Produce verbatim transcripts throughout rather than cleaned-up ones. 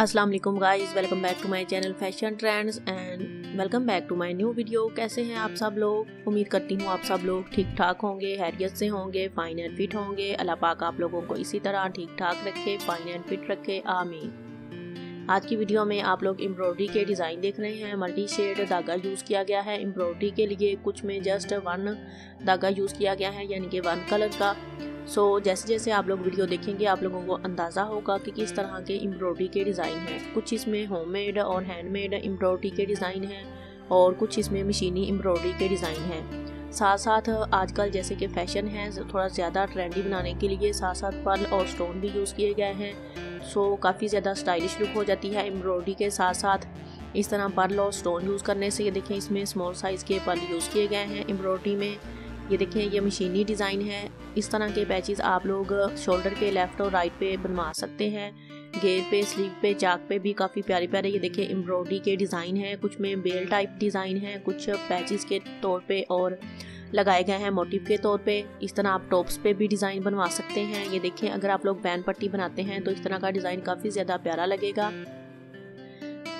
अस्सलाम वालेकुम guys, welcome back to my channel fashion trends and welcome back to my new video. कैसे हैं आप सब लोग? उम्मीद करती हूँ आप सब लोग ठीक ठाक होंगे, हैरियत से होंगे, फाइन एंड फिट होंगे। अल्लाह पाक आप लोगों को इसी तरह ठीक ठाक रखे, फाइन एंड फिट रखे, आमीन। आज की वीडियो में आप लोग एम्ब्रॉयडरी के डिज़ाइन देख रहे हैं। मल्टी शेड धागा यूज़ किया गया है एम्ब्रॉयडरी के लिए, कुछ में जस्ट वन धागा यूज़ किया गया है यानी कि वन कलर का। सो so, जैसे जैसे आप लोग वीडियो देखेंगे आप लोगों को अंदाज़ा होगा कि किस तरह के एम्ब्रॉयडरी के डिज़ाइन हैं। कुछ इसमें होममेड और हैंडमेड एम्ब्रॉयडरी के डिज़ाइन हैं और कुछ इसमें मशीनी एम्ब्रॉयडरी के डिज़ाइन हैं। साथ साथ आजकल जैसे कि फैशन है, थोड़ा ज़्यादा ट्रेंडी बनाने के लिए साथ साथ पर्ल और स्टोन भी यूज़ किए गए हैं। सो so, काफ़ी ज़्यादा स्टाइलिश लुक हो जाती है एम्ब्रॉयडरी के साथ साथ। इस तरह पर्ल और स्टोन यूज़ करने से, ये देखें इसमें स्मॉल साइज़ के पर्ल यूज़ किए गए हैं एम्ब्रॉयडरी में। ये देखें ये मशीनी डिज़ाइन है। इस तरह के पैचेस आप लोग शोल्डर के लेफ़्ट और राइट पे बनवा सकते हैं, घेर पे, स्लीव पे, चाक पे भी काफ़ी प्यारे प्यारे ये देखें एम्ब्रॉयडरी के डिज़ाइन हैं। कुछ में बेल टाइप डिज़ाइन है, कुछ पैचेस के तौर पे और लगाए गए हैं मोटिव के तौर पे। इस तरह आप टॉप्स पे भी डिज़ाइन बनवा सकते हैं। ये देखें अगर आप लोग बैन पट्टी बनाते हैं तो इस तरह का डिज़ाइन काफ़ी ज़्यादा प्यारा लगेगा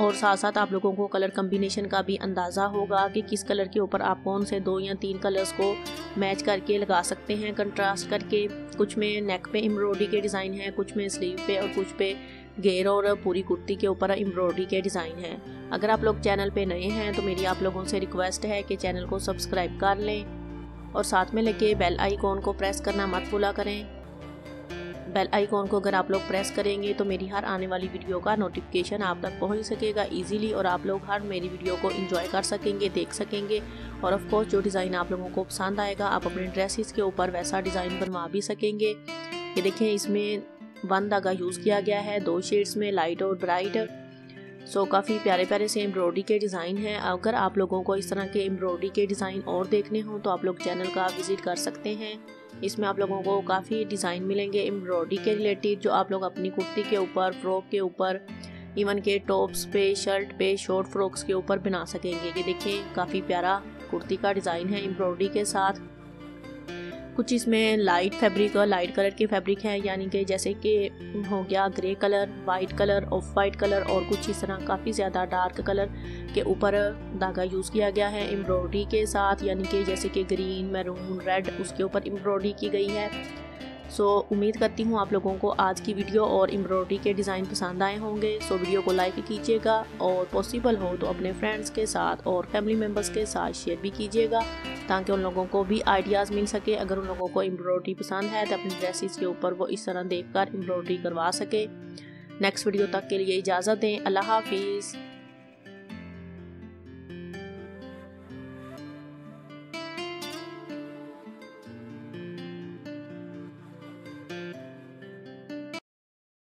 और साथ साथ आप लोगों को कलर कम्बिनेशन का भी अंदाज़ा होगा कि किस कलर के ऊपर आप कौन से दो या तीन कलर्स को मैच करके लगा सकते हैं, कंट्रास्ट करके। कुछ में नेक पे एम्ब्रॉयडरी के डिज़ाइन है, कुछ में स्लीव पे और कुछ पे घेर और पूरी कुर्ती के ऊपर एम्ब्रॉयडरी के डिज़ाइन है। अगर आप लोग चैनल पे नए हैं तो मेरी आप लोगों से रिक्वेस्ट है कि चैनल को सब्सक्राइब कर लें और साथ में लेके बेल आइकॉन को प्रेस करना मत भूला करें। बेल आइकॉन को अगर आप लोग प्रेस करेंगे तो मेरी हर आने वाली वीडियो का नोटिफिकेशन आप तक पहुंच सकेगा इजीली और आप लोग हर मेरी वीडियो को एंजॉय कर सकेंगे, देख सकेंगे और ऑफ कोर्स जो डिज़ाइन आप लोगों को पसंद आएगा आप अपने ड्रेसेस के ऊपर वैसा डिज़ाइन बनवा भी सकेंगे। ये देखें इसमें वन धागा यूज़ किया गया है दो शेड्स में, लाइट और ब्राइट। सो so, काफ़ी प्यारे प्यारे से एम्ब्रॉयडरी के डिज़ाइन हैं। अगर आप लोगों को इस तरह के एम्ब्रॉयडरी के डिज़ाइन और देखने हों तो आप लोग चैनल का विज़िट कर सकते हैं। इसमें आप लोगों को काफ़ी डिज़ाइन मिलेंगे एम्ब्रॉयडरी के रिलेटेड, जो आप लोग अपनी कुर्ती के ऊपर, फ्रॉक के ऊपर, इवन के टॉप्स पे, शर्ट पे, शॉर्ट फ्रॉक्स के ऊपर बना सकेंगे। ये देखें काफ़ी प्यारा कुर्ती का डिज़ाइन है एम्ब्रॉयडरी के साथ। कुछ इसमें लाइट फैब्रिक और लाइट कलर के फैब्रिक हैं यानी कि जैसे कि हो गया grey colour, white colour, off white colour और कुछ इस तरह काफ़ी ज़्यादा डार्क कलर के ऊपर धागा यूज़ किया गया है एम्ब्रॉयडरी के साथ यानी कि जैसे कि ग्रीन, मैरून, रेड, उसके ऊपर एम्ब्रॉयडरी की गई है। सो so, उम्मीद करती हूँ आप लोगों को आज की वीडियो और एम्ब्रॉयडरी के डिज़ाइन पसंद आए होंगे। सो so, वीडियो को लाइक कीजिएगा और पॉसिबल हो तो अपने फ्रेंड्स के साथ और फैमिली मेम्बर्स के साथ शेयर भी कीजिएगा ताकि उन लोगों को भी आइडियाज़ मिल सके। अगर उन लोगों को एम्ब्रॉयडरी पसंद है तो अपने ड्रेसेस के ऊपर वो इस तरह देखकर एम्ब्रॉयडरी करवा सके। नेक्स्ट वीडियो तक के लिए इजाज़त दें, अल्लाह हाफिज़।